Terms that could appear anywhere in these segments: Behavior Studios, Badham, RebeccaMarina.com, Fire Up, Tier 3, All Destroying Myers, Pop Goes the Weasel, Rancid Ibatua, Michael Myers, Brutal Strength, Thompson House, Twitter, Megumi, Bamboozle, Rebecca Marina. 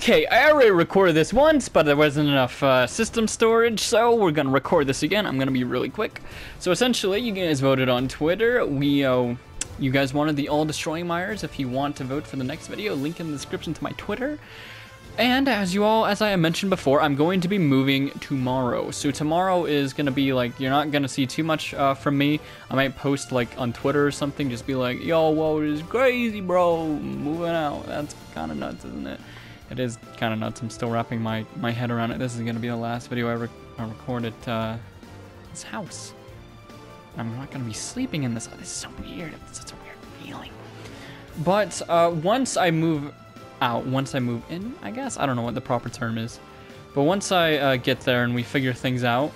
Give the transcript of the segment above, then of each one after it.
Okay, I already recorded this once, but there wasn't enough system storage, so we're gonna record this again. I'm gonna be really quick. So essentially, you guys voted on Twitter. You guys wanted the All Destroying Myers. If you want to vote for the next video, link in the description to my Twitter. And as I mentioned before, I'm going to be moving tomorrow. So tomorrow is going to be like, you're not going to see too much from me. I might post like on Twitter or something, just be like, yo, whoa, this is crazy, bro. Moving out. That's kind of nuts, isn't it? It is kind of nuts. I'm still wrapping my head around it. This is going to be the last video I record at this house. I'm not going to be sleeping in this. This is so weird. It's such a weird feeling. But once I move in, I guess? I don't know what the proper term is. But once I get there and we figure things out,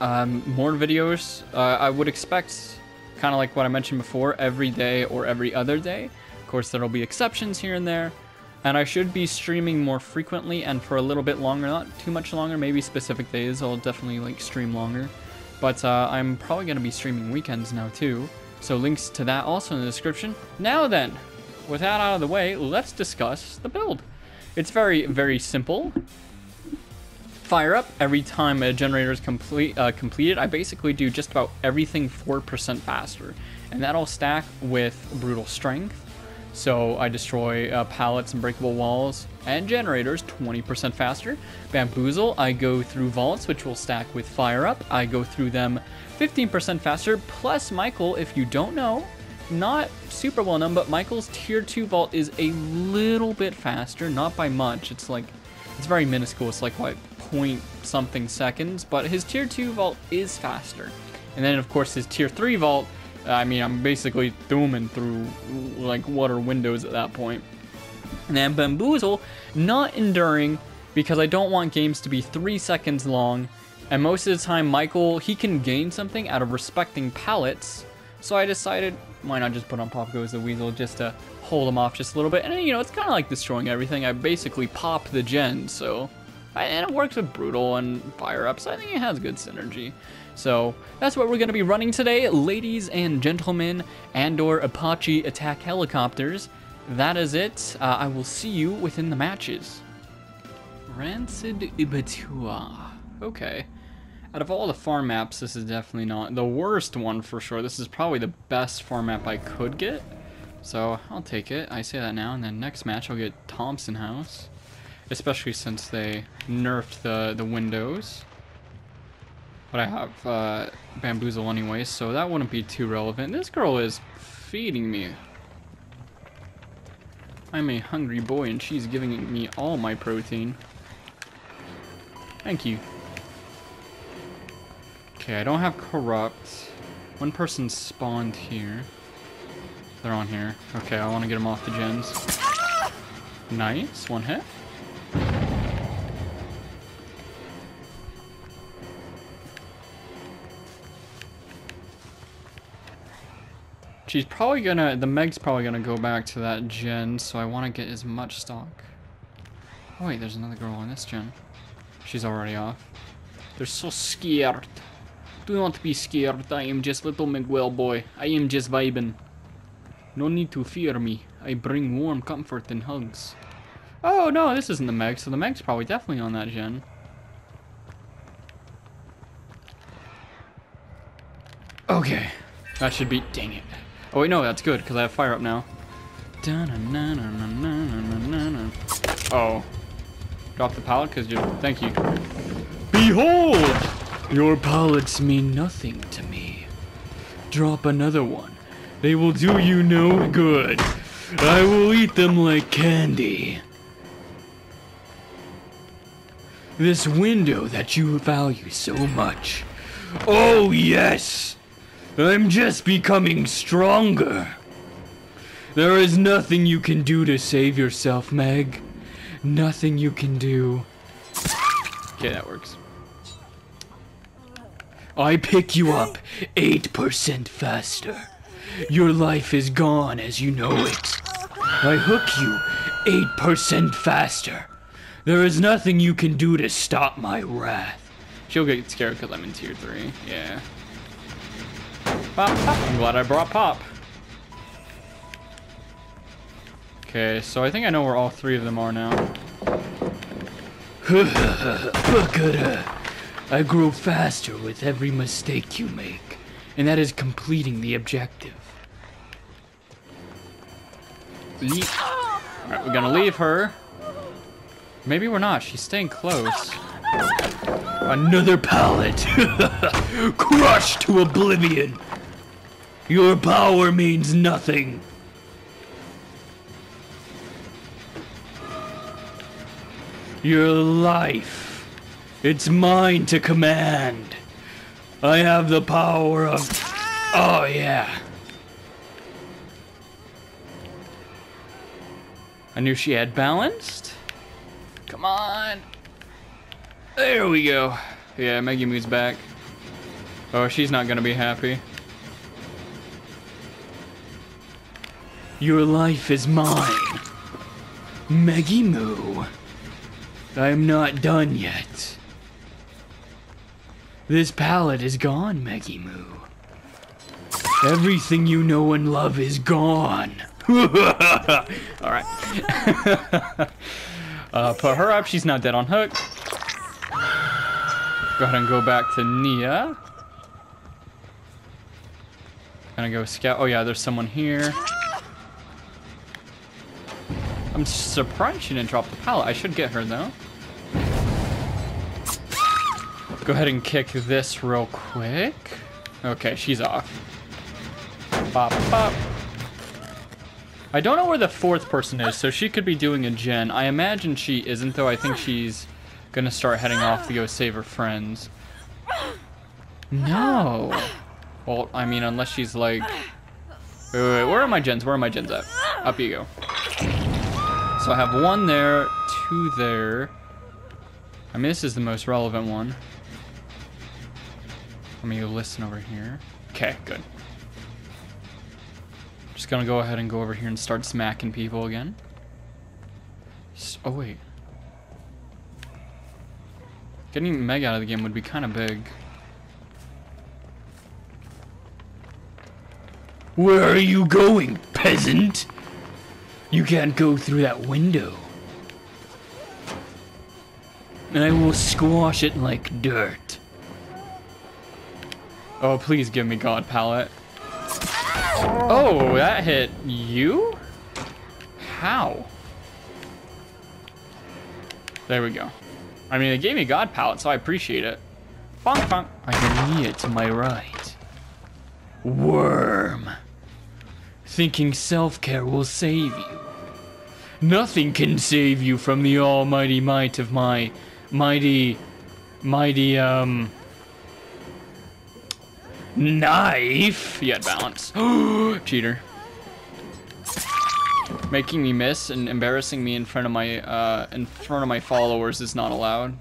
more videos, I would expect, kind of like what I mentioned before, every day or every other day. Of course, there'll be exceptions here and there. And I should be streaming more frequently and for a little bit longer, not too much longer, maybe specific days. I'll definitely like stream longer. But I'm probably going to be streaming weekends now too. So links to that also in the description. Now then! With that out of the way, let's discuss the build. It's very, very simple. Fire up. Every time a generator is completed, I basically do just about everything 4% faster. And that'll stack with Brutal Strength. So I destroy pallets and breakable walls and generators 20% faster. Bamboozle, I go through vaults, which will stack with Fire Up. I go through them 15% faster, plus Michael, if you don't know, not super well known, but Michael's tier 2 vault is a little bit faster, not by much. It's like, it's very minuscule. It's like what, point something seconds, but his tier 2 vault is faster. And then of course his tier 3 vault, I mean, I'm basically zooming through like water windows at that point. And then Bamboozle, not enduring, because I don't want games to be 3 seconds long. And most of the time Michael, he can gain something out of respecting pallets. So I decided, why not just put on Pop Goes the Weasel just to hold him off just a little bit. And, you know, it's kind of like destroying everything. I basically pop the gen, so... And it works with Brutal and Fire Up, so I think it has good synergy. So that's what we're going to be running today, ladies and gentlemen, and/or Apache attack helicopters. That is it. I will see you within the matches. Rancid Ibatua. Okay. Out of all the farm maps, this is definitely not the worst one for sure. This is probably the best farm map I could get. So I'll take it. I say that now, and then next match I'll get Thompson House. Especially since they nerfed the windows. But I have Bamboozle anyway, so that wouldn't be too relevant. This girl is feeding me. I'm a hungry boy, and she's giving me all my protein. Thank you. Okay, I don't have corrupt. One person spawned here. They're on here. Okay, I want to get them off the gens. Nice, one hit. She's probably gonna, the Meg's probably gonna go back to that gen, so I want to get as much stock. Oh wait, there's another girl on this gen. She's already off. They're so scared. Do not be scared, I am just little Miguel boy. I am just vibing. No need to fear me. I bring warm comfort and hugs. Oh no, this isn't the Meg, so the Meg's probably definitely on that gen. Okay. That should be, dang it. Oh wait, no, that's good, because I have Fire Up now. Oh. Drop the pallet, because you, thank you. Behold! Your pallets mean nothing to me. Drop another one. They will do you no good. I will eat them like candy. This window that you value so much. Oh yes! I'm just becoming stronger. There is nothing you can do to save yourself, Meg. Nothing you can do. Okay, that works. I pick you up 8% faster. Your life is gone as you know it. I hook you 8% faster. There is nothing you can do to stop my wrath. She'll get scared because I'm in tier 3. Yeah. Pop, pop. I'm glad I brought Pop. Okay, so I think I know where all three of them are now. Good. I grow faster with every mistake you make, and that is completing the objective. Alright, we're gonna leave her. Maybe we're not, she's staying close. Another pallet! Crushed to oblivion! Your power means nothing! Your life, it's mine to command. I have the power of... Oh yeah. I knew she had balanced. Come on. There we go. Yeah, Megumi's back. Oh, she's not gonna be happy. Your life is mine. Megumu. I am not done yet. This pallet is gone, Megumu. Everything you know and love is gone. Alright. Put her up, she's not dead on hook. Go ahead and go back to Nia. Gonna go scout. Oh yeah, there's someone here. I'm surprised she didn't drop the pallet. I should get her though. Go ahead and kick this real quick. Okay, she's off. Bop, bop. I don't know where the fourth person is, so she could be doing a gen. I imagine she isn't, though. I think she's gonna start heading off to go save her friends. No. Well, I mean, unless she's like... Wait, where are my gens? Where are my gens at? Up you go. So I have one there, two there. I mean, this is the most relevant one. Let me listen over here. Okay, good. Just gonna go ahead and go over here and start smacking people again. Oh wait. Getting Meg out of the game would be kind of big. Where are you going, peasant? You can't go through that window. And I will squash it like dirt. Oh, please give me God pallet. Oh, that hit you? How? There we go. I mean, it gave me God pallet, so I appreciate it. Bonk, bonk. I can hear it to my right. Worm. Thinking self-care will save you. Nothing can save you from the almighty might of my mighty knife. You had balance. Cheater. Making me miss and embarrassing me in front of my followers is not allowed.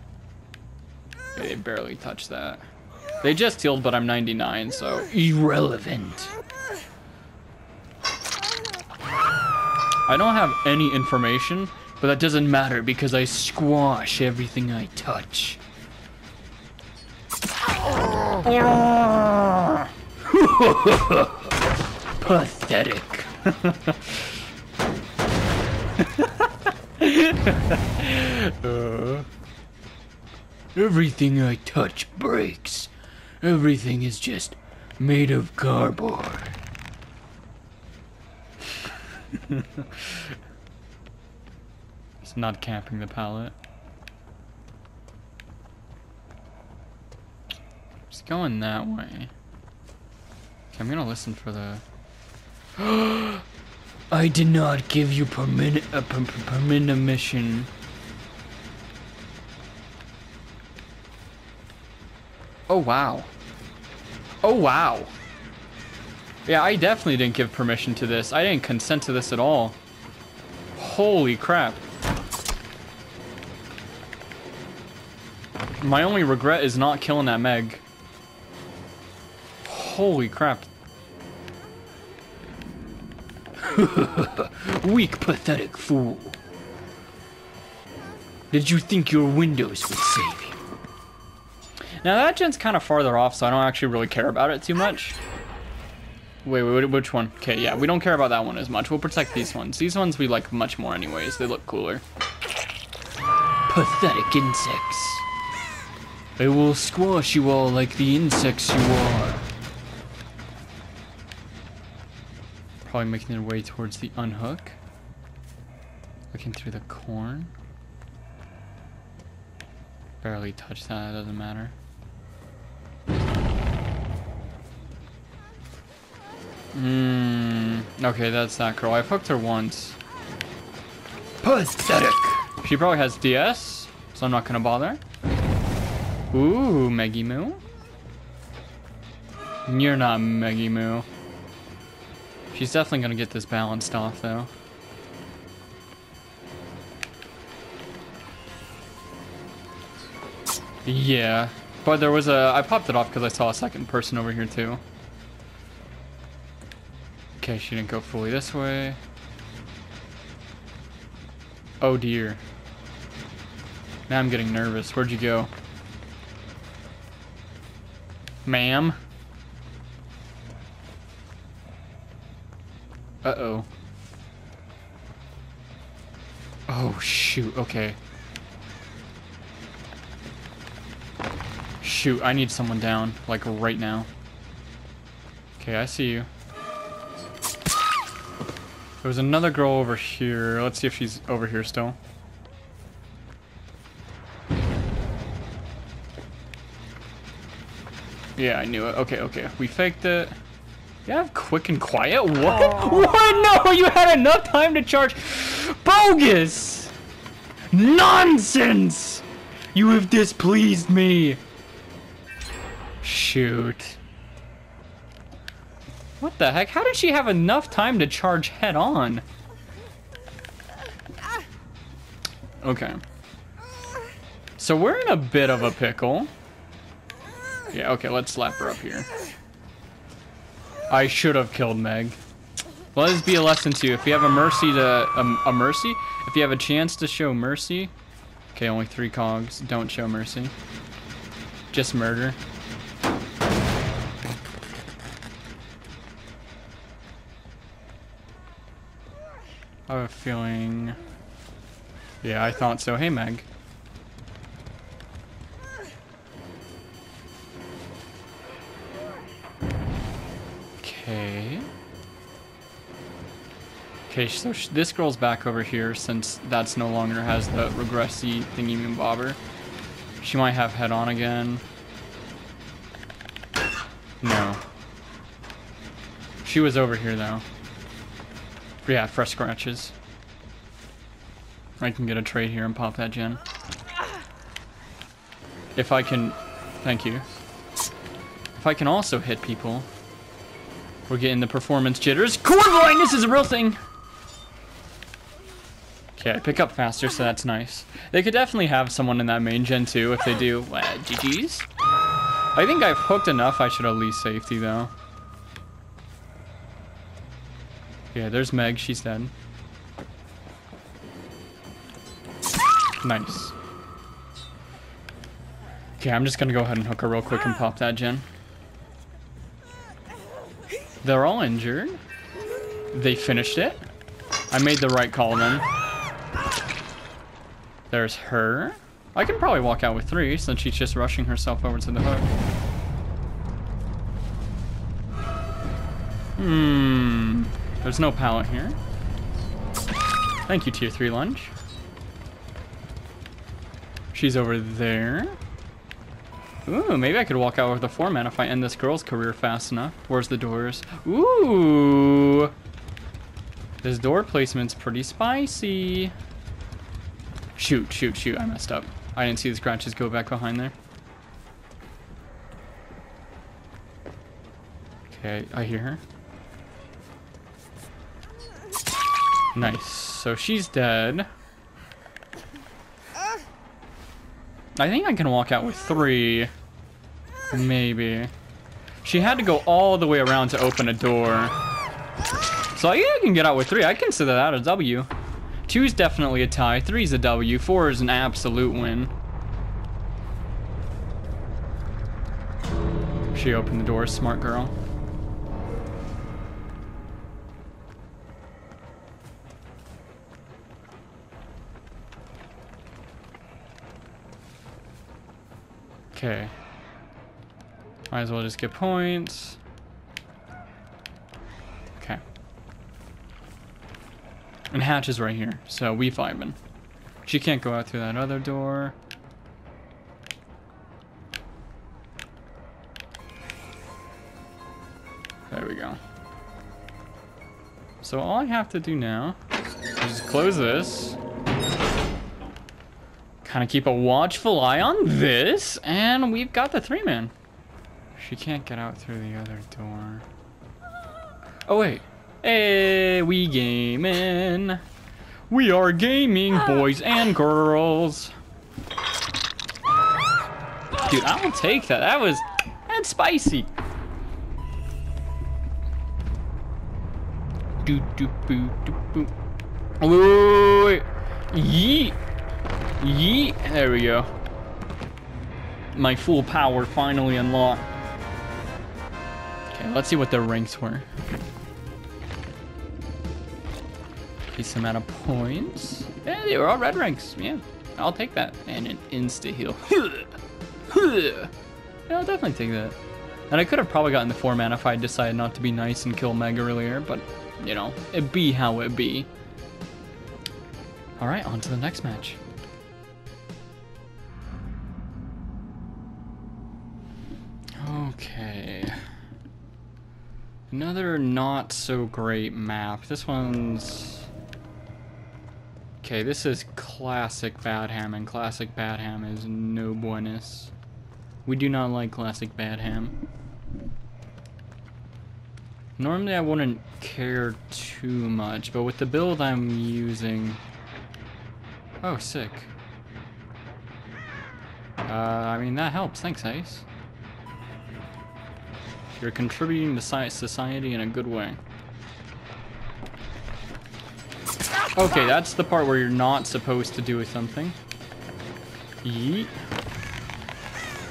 Okay, they barely touched that. They just healed, but I'm 99, so irrelevant. I don't have any information, but that doesn't matter because I squash everything I touch. Pathetic. Everything I touch breaks. Everything is just made of cardboard. It's not camping the pallet. It's going that way. Okay, I'm gonna listen for the... I did not give you permission. Oh wow. Oh wow. Yeah, I definitely didn't give permission to this. I didn't consent to this at all. Holy crap. My only regret is not killing that Meg. Holy crap. Weak, pathetic fool. Did you think your windows would save you? Now that gen's kind of farther off, so I don't actually really care about it too much. Wait, which one? Okay, yeah, we don't care about that one as much. We'll protect these ones. These ones we like much more anyways. They look cooler. Pathetic insects. I will squash you all like the insects you are. Probably making their way towards the unhook. Looking through the corn. Barely touched that, it doesn't matter. Okay, that's that girl. I've hooked her once. Pathetic! She probably has DS, so I'm not gonna bother. Ooh, Meggy Moo. You're not Meggy Moo. She's definitely gonna get this balanced off, though. Yeah, but there was a... I popped it off because I saw a second person over here, too. Okay, she didn't go fully this way. Oh, dear. Now I'm getting nervous. Where'd you go? Ma'am? Uh-oh. Oh, shoot. Okay. Shoot, I need someone down, like, right now. Okay, I see you. There was another girl over here. Let's see if she's over here still. Yeah, I knew it. Okay, okay. We faked it. Yeah, quick and quiet? What? Aww. What? No, you had enough time to charge. Bogus! Nonsense! You have displeased me. Shoot. What the heck? How did she have enough time to charge head on? Okay. So we're in a bit of a pickle. Yeah, okay, let's slap her up here. I should have killed Meg. Let this be a lesson to you. If you have a mercy to... a mercy? If you have a chance to show mercy... Okay, only 3 cogs. Don't show mercy. Just murder. I have a feeling... Yeah, I thought so. Hey, Meg. Okay. Okay, so this girl's back over here since that's no longer has the regressy thingy and bobber. She might have head on again. No. She was over here, though. Yeah, fresh scratches. I can get a trade here and pop that gen. If I can... Thank you. If I can also hit people... We're getting the performance jitters. Cord blindness is a real thing! Okay, I pick up faster, so that's nice. They could definitely have someone in that main gen too if they do. GG's. I think I've hooked enough. I should at least safety, though. Yeah, there's Meg. She's dead. Nice. Okay, I'm just gonna go ahead and hook her real quick and pop that gen. They're all injured. They finished it. I made the right call then. There's her. I can probably walk out with 3 since she's just rushing herself over to the hook. There's no pallet here. Thank you, Tier 3 lunch. She's over there. Ooh, maybe I could walk out with a 4-man if I end this girl's career fast enough. Where's the doors? Ooh! This door placement's pretty spicy. Shoot, shoot, shoot. I messed up. I didn't see the scratches go back behind there. Okay, I hear her. Nice. So she's dead. I think I can walk out with 3. Maybe. She had to go all the way around to open a door. So I think I can get out with 3. I consider that a W. 2 is definitely a tie. 3 is a W. 4 is an absolute win. She opened the door, smart girl. Okay. Might as well just get points. Okay. And Hatch is right here, so we find him. She can't go out through that other door. There we go. So all I have to do now is just close this. Kind of keep a watchful eye on this, and we've got the three-man. She can't get out through the other door. Oh, wait. Hey, we gaming. We are gaming, boys and girls. Dude, I will take that. That's spicy. Do do boo do boo. Wait. Yeet. Yeet. There we go. My full power finally unlocked. Okay, let's see what their ranks were. Decent amount of points. Yeah, they were all red ranks. Yeah, I'll take that. And an insta heal. Yeah, I'll definitely take that. And I could have probably gotten the 4 mana if I decided not to be nice and kill Meg earlier, but you know, it be how it be. All right, on to the next match. Okay. Another not so great map. This one's... Okay, this is classic Badham, and classic Badham is no buenas. We do not like classic Badham. Normally I wouldn't care too much, but with the build I'm using... Oh, sick. I mean, that helps. Thanks, Ace. You're contributing to society in a good way. Okay, that's the part where you're not supposed to do something. Yeet.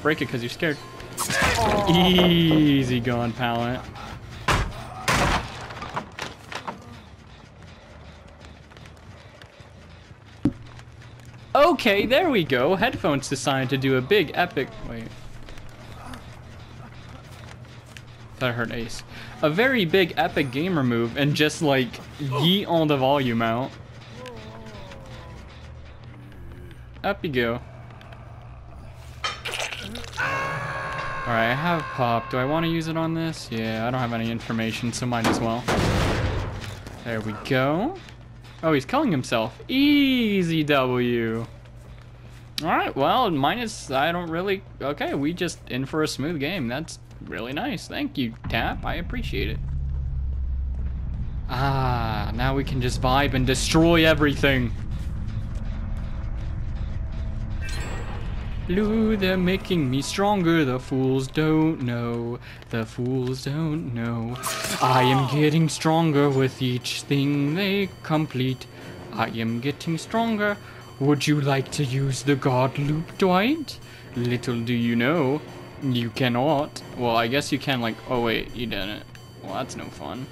Break it because you're scared. Oh. Easy going, pallet. Okay, there we go. Headphones decided to do a big epic... Wait. That hurt Ace. A very big epic gamer move and just like yeet all the volume out. Up you go. Alright, I have pop. Do I want to use it on this? Yeah, I don't have any information, so might as well. There we go. Oh, he's killing himself. Easy W. Alright, well, minus I don't really... Okay, we just in for a smooth game. That's really nice. Thank you, Tap. I appreciate it. Ah, now we can just vibe and destroy everything. Lou, they're making me stronger. The fools don't know. The fools don't know. I am getting stronger with each thing they complete. I am getting stronger. Would you like to use the God Loop, Dwight? Little do you know. You cannot. Well, I guess you can, like... Oh, wait. You didn't. Well, that's no fun.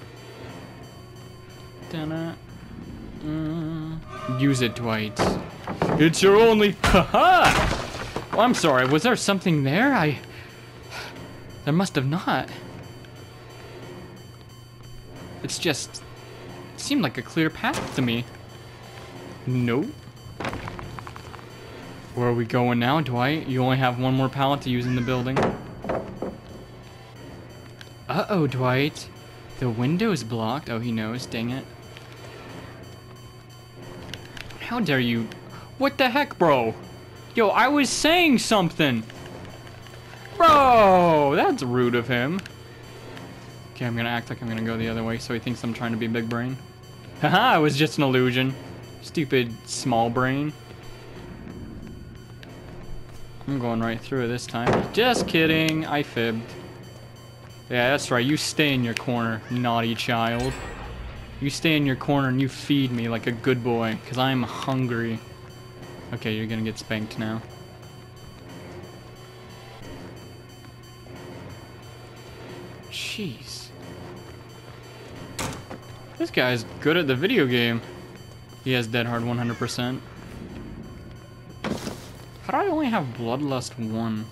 Use it, Dwight. It's your only... Ha-ha! Well, I'm sorry. Was there something there? There must have not. It's just... It seemed like a clear path to me. Nope. Where are we going now, Dwight? You only have one more pallet to use in the building. Uh-oh, Dwight. The window is blocked. Oh, he knows. Dang it. How dare you... What the heck, bro? Yo, I was saying something. Bro, that's rude of him. Okay, I'm gonna act like I'm gonna go the other way so he thinks I'm trying to be big brain. Haha, it was just an illusion. Stupid small brain. I'm going right through this time. Just kidding, I fibbed. Yeah, that's right, you stay in your corner, naughty child. You stay in your corner and you feed me like a good boy, because I'm hungry. Okay, you're gonna get spanked now. Jeez. This guy's good at the video game. He has Dead Hard 100%. How do I only have Bloodlust 1?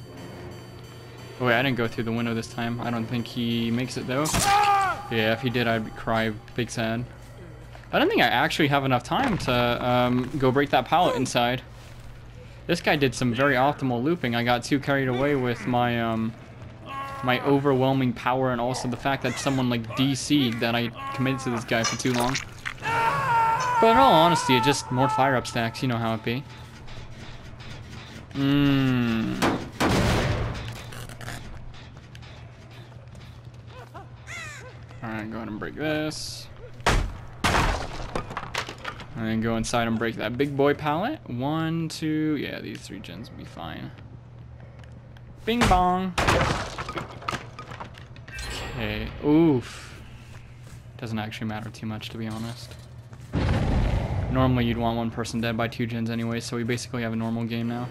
Oh wait, I didn't go through the window this time. I don't think he makes it though. Yeah, if he did, I'd cry big sad. I don't think I actually have enough time to go break that pallet inside. This guy did some very optimal looping. I got too carried away with my my overwhelming power and also the fact that someone like DC'd that I committed to this guy for too long. But in all honesty, it's just more fire up stacks. You know how it be. Alright, go ahead and break this. And then go inside and break that big boy pallet. One, two, yeah, these three gens will be fine. Bing bong. Okay, oof. Doesn't actually matter too much, to be honest. Normally you'd want one person dead by two gens anyway, so we basically have a normal game now.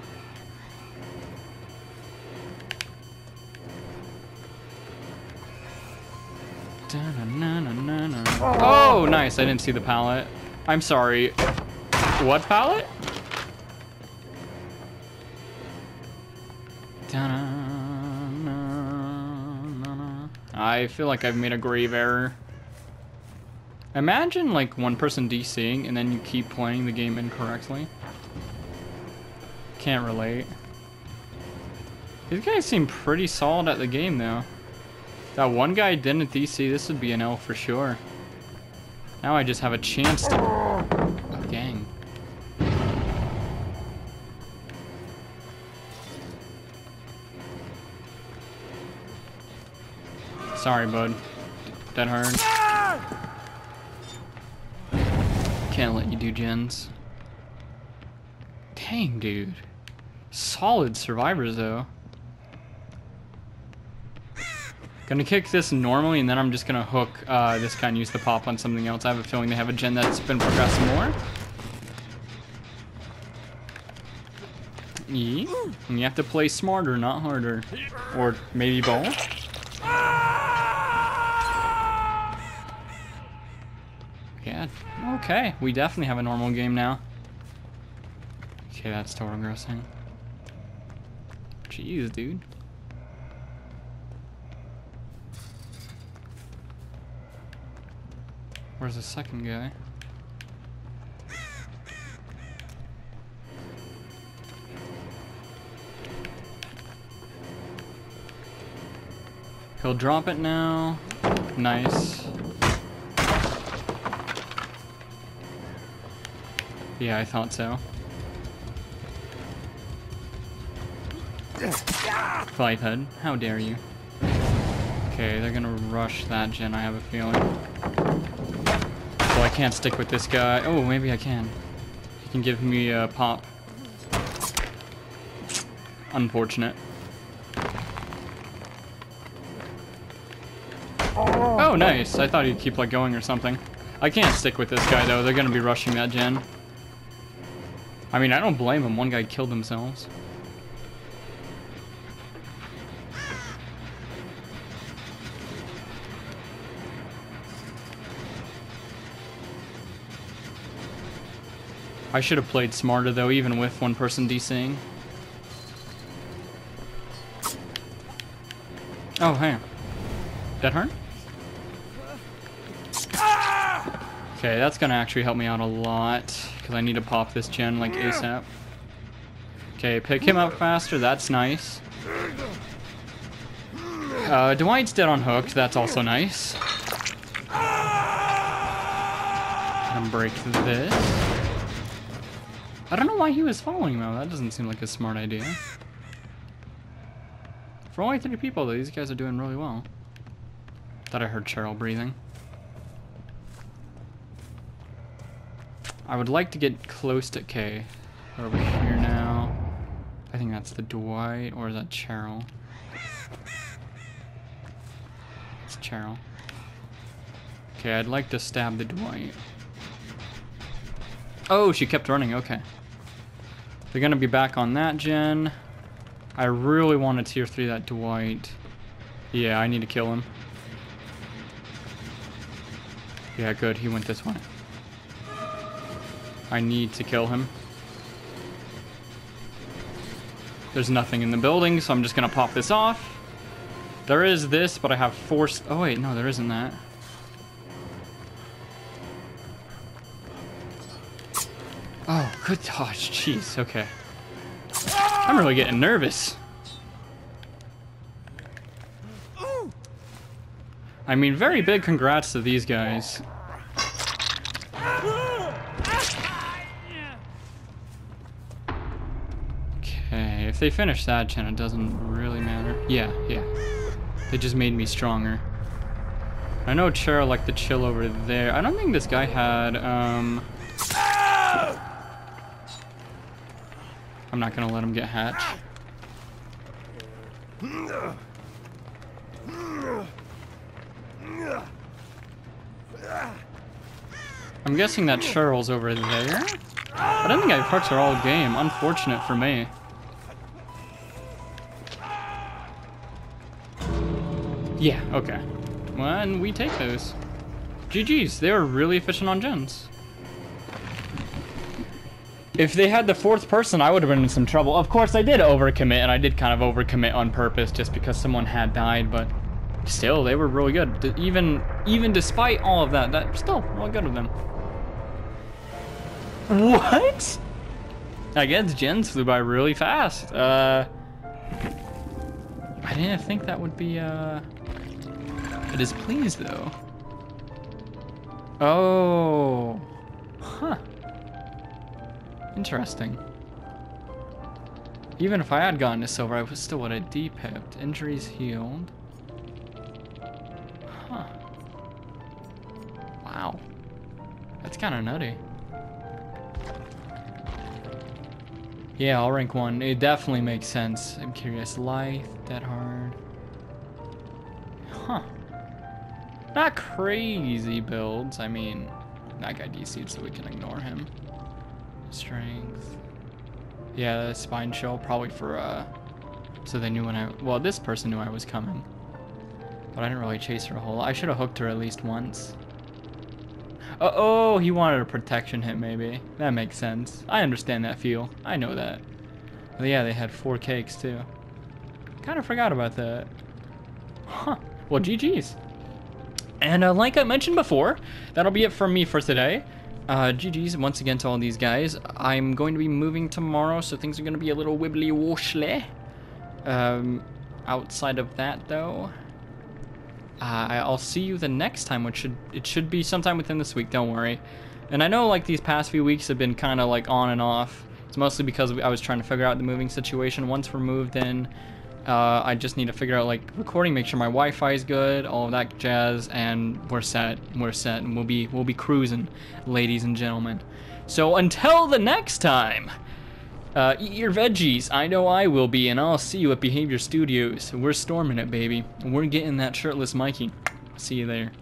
Oh, nice, I didn't see the pallet. I'm sorry. What pallet? I feel like I've made a grave error. Imagine like one person DCing and then you keep playing the game incorrectly. Can't relate. These guys seem pretty solid at the game though. That one guy didn't DC, this would be an L for sure. Now I just have a chance to... Oh, dang. Sorry, bud. That hard. Can't let you do gens. Dang, dude. Solid survivors, though. Gonna kick this normally, and then I'm just gonna hook this guy and use the pop on something else. I have a feeling they have a gen that's been progressing more. E, and you have to play smarter, not harder. Or maybe both. Yeah, okay. We definitely have a normal game now. Okay, that's still regressing. Jeez, dude. Where's the second guy? He'll drop it now. Nice. Yeah, I thought so. Flight HUD, how dare you? Okay, they're gonna rush that gen, I have a feeling. I can't stick with this guy. Oh, maybe I can. He can give me a pop. Unfortunate. Oh, nice. I thought he'd keep like going or something. I can't stick with this guy though. They're gonna be rushing that gen. I mean, I don't blame him. One guy killed themselves. I should have played smarter though, even with one person DCing. Oh, hey. That hurt? Okay, that's gonna actually help me out a lot, because I need to pop this gen like ASAP. Okay, pick him up faster, that's nice. Dwight's dead on hook, that's also nice. And break this. I don't know why he was following though. That doesn't seem like a smart idea. For only 3 people though, these guys are doing really well. Thought I heard Cheryl breathing. I would like to get close to K. We're over here now. I think that's the Dwight, or is that Cheryl? It's Cheryl. Okay, I'd like to stab the Dwight. Oh, she kept running, okay. They're gonna be back on that gen. I really want to tier 3 that Dwight. Yeah, I need to kill him. Yeah, good, he went this way. I need to kill him. There's nothing in the building, so I'm just gonna pop this off. There is this, but I have forced. Oh wait, no, there isn't that. Oh, good dodge. Jeez, okay. I'm really getting nervous. I mean, very big congrats to these guys. Okay, if they finish that gen, it doesn't really matter. Yeah, yeah. They just made me stronger. I know Chera liked to chill over there. I don't think this guy had, I'm not gonna let him get hatched. I'm guessing that Cheryl's over there. I don't think I've touched her all game. Unfortunate for me. Yeah, okay. Well, and we take those. GG's, they were really efficient on gens. If they had the fourth person, I would have been in some trouble. Of course, I did overcommit, and I did kind of overcommit on purpose just because someone had died, but still, they were really good. Even despite all of that, that's still really good of them. What? I guess gens flew by really fast. I didn't think that would be, It is please, though. Oh. Huh. Interesting. Even if I had gotten to silver, I still would have de-pipped. Injuries healed. Huh. Wow. That's kind of nutty. Yeah, I'll rank 1. It definitely makes sense. I'm curious. Life, that hard. Huh. Not crazy builds. I mean, that guy DC'd, so we can ignore him. Strength. Yeah, the spine shell probably for so they knew when I, well, this person knew I was coming, but I didn't really chase her a whole lot. I should have hooked her at least once. Oh, he wanted a protection hit maybe. That makes sense. I understand that feel. I know that. But yeah, they had 4 cakes too. Kind of forgot about that. Huh. Well, GG's. And like I mentioned before, that'll be it for me for today. GG's once again to all these guys. I'm going to be moving tomorrow, so things are going to be a little wibbly-woshly. Outside of that, though, I'll see you the next time, which should be sometime within this week, don't worry. And I know, like, these past few weeks have been kind of, like, on and off. It's mostly because I was trying to figure out the moving situation. Once we're moved in, I just need to figure out, like, recording, make sure my Wi-Fi is good, all of that jazz, and we're set, and we'll be cruising, ladies and gentlemen. So until the next time, eat your veggies, I know I will be, and I'll see you at Behavior Studios. We're storming it, baby. We're getting that shirtless Mikey. See you there.